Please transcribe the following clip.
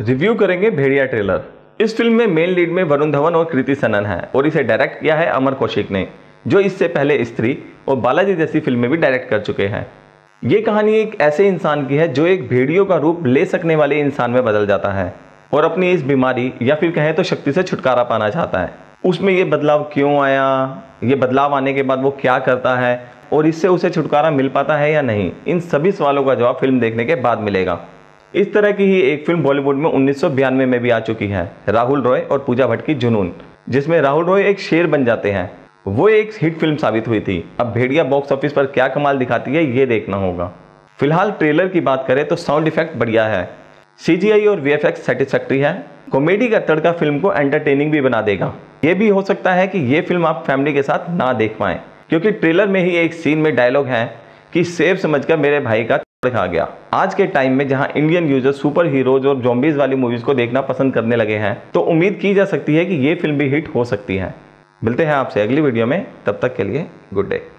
Review करेंगे Bhediya trailer. इस film में मेन लीड में वरुण धवन और कृति सनन है और इसे डायरेक्ट किया है अमर कौशिक ने, जो इससे पहले स्त्री और बालाजी जैसी फिल्में भी डायरेक्ट कर चुके हैं। ये कहानी एक ऐसे इंसान की है जो एक भेड़ियों का रूप ले सकने वाले इंसान में बदल जाता है और अपनी इस बीमारी या फिर कहें तो शक्ति से छुटकारा पाना चाहता है। उसमें ये बदलाव क्यों आया, ये बदलाव आने के बाद वो क्या करता है और इससे उसे छुटकारा मिल पाता है या नहीं, इन सभी सवालों का जवाब फिल्म देखने के बाद मिलेगा। इस तरह की ही एक फिल्म बॉलीवुड में 1992 में भी आ चुकी है, राहुल रॉय और पूजा भट्ट की जुनून, जिसमें राहुल रॉय एक शेर बन जाते हैं। वो एक हिट फिल्म साबित हुई थी। अब भेड़िया बॉक्स ऑफिस पर क्या कमाल दिखाती है ये देखना होगा। फिलहाल ट्रेलर की बात करें तो साउंड इफेक्ट बढ़िया है, CGI और VFX सेटिस्फैक्ट्री है, कॉमेडी का तड़का फिल्म को एंटरटेनिंग भी बना देगा। ये भी हो सकता है कि ये फिल्म आप फैमिली के साथ ना देख पाएं, क्योंकि ट्रेलर में ही एक सीन में डायलॉग है कि सेफ समझकर मेरे भाई का खा गया। आज के टाइम में जहां इंडियन यूजर सुपर हीरोज और जॉम्बीज वाली मूवीज को देखना पसंद करने लगे हैं, तो उम्मीद की जा सकती है कि ये फिल्म भी हिट हो सकती है। मिलते हैं आपसे अगली वीडियो में, तब तक के लिए गुड डे।